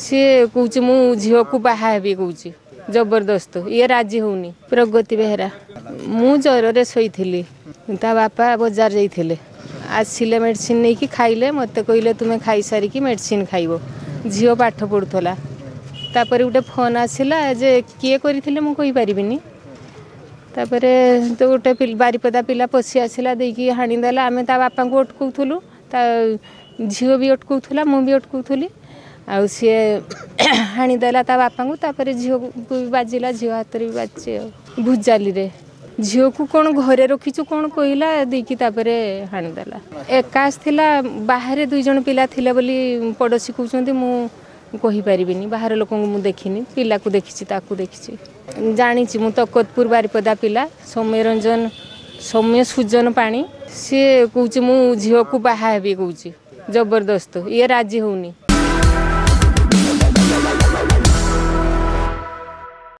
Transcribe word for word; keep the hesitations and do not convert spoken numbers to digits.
सी कौच मु झील को बाहाबी कौच जबरदस्त ये राजी होनी प्रगति बेहरा मु ज्वर में शोली बापा बजार जाइए आसिले मेडिसीन नहीं कि खाइले मत कहले तुम्हें खाई सारिकी मेडिसीन खाइब झील पाठ पढ़ुला तापर गोटे फोन आसला जे किए कर मुझे तापर तो गोटे बारिपदा पिला पशी आसला देकी हाणीदेला आम ता बापा को अटकाऊलु ता झील भी अटकाऊला मुझे अटकाऊली आउ सी हाणीदेला ता बापा को तापर झील को भी बाजिला झील हाथ भी बाजे भूजाली झील को कौन घरे रखीचु कौन कहला देकी हाणीदेला एकाश थिला बाहर दुईज पिला थिला बोली पड़ोशी कहते मु कहीपरि बाहर लोक देखनी पिला को देखी ताकू देखी जानी मु तकतपुर बारिपदा पिला सौम्य रंजन सौम्य सुजन पाणी सी कौच मु झील को बाहाबी कौच जबरदस्त ये राजी होनी।